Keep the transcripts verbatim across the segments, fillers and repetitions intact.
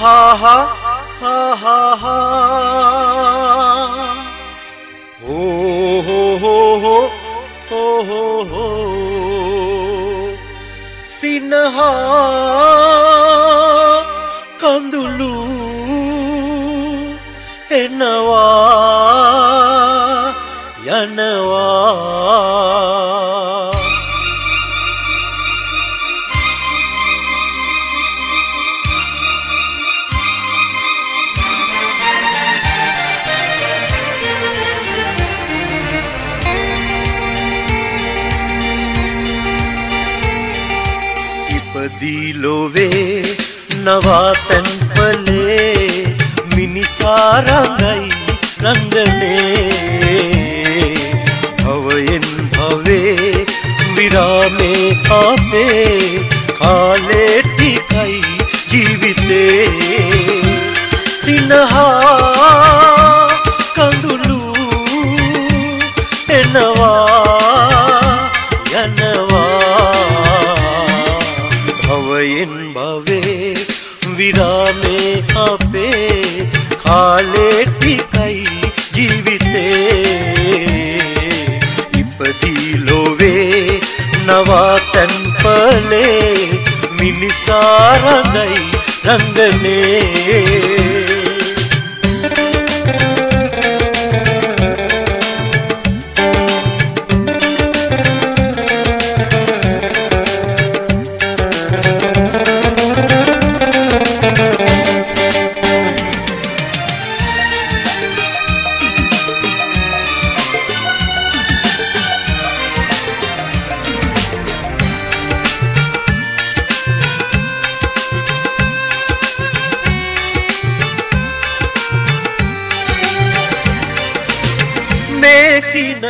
हा हा हा हा हा हो हो हो हो हो हो हो सिन्हा कंदुलू एनवा यनवा दिलोवे नवा तनपले मिनिसारा गई रंगने भवेन भवे विरामे आपे काले टिकाई जीविते सिन्हा कंदुलू एनवा यनवा भवे विरामे आपे खाले टिकाई जीविते इपदी लोवे नवातन पले मिनिसारा गई रंगने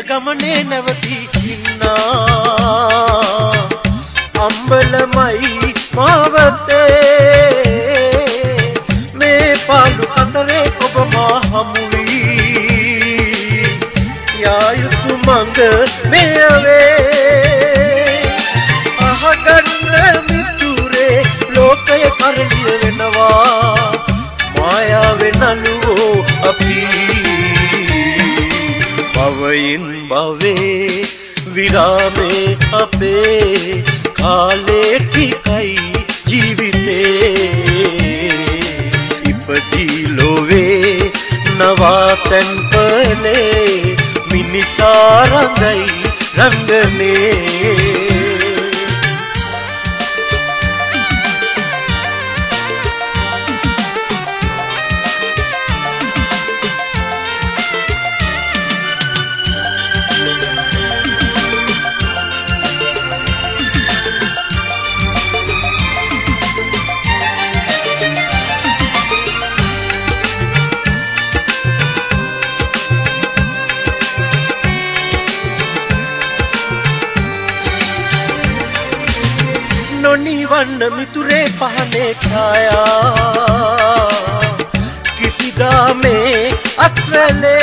गमने नवती चिन्ना अंबलमई मावते मैं पालू कतरे उपमा हमुई या युत मंग में अवे अहकन्न मितुरे लोकय करलिय वेनवा माया वेनलुओ अपी भवेन भवे विरामे अपे काले टिकाई जीविते इपदी लोवे नवातन पले मिनिसारा गई रंगने वन मितुरे पहने छाया किसी में अत्वले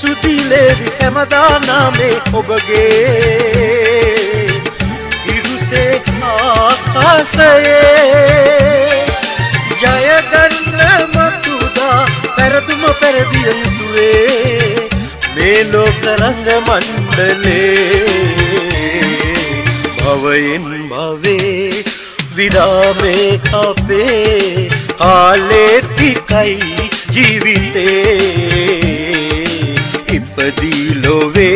सुदीले विषमदाना में उबगे हिरु से आकाश जय गन्न मतुदा पर तुम पर दिए तुए मेलो करंग मंडले भवेन भवे विरामे आपे काले टिकाई जीविते इपदी लोवे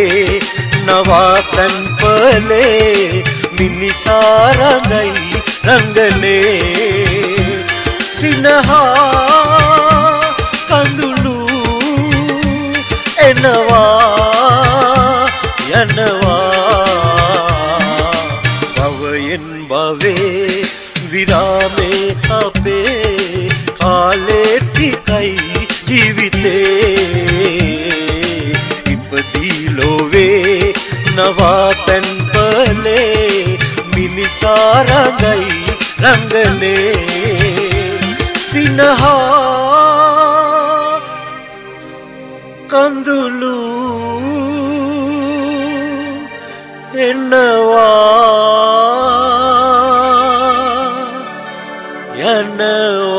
नवातन पले मिनिसारा गई रंगने सिन्हा कंदुलू एनवा यनवा भवे विरामे आपे काले टिकाई जीविते इपदी लोवे नवातन पले मिनिसारा गई रंगने सिन्हा कंदुलू एनवा न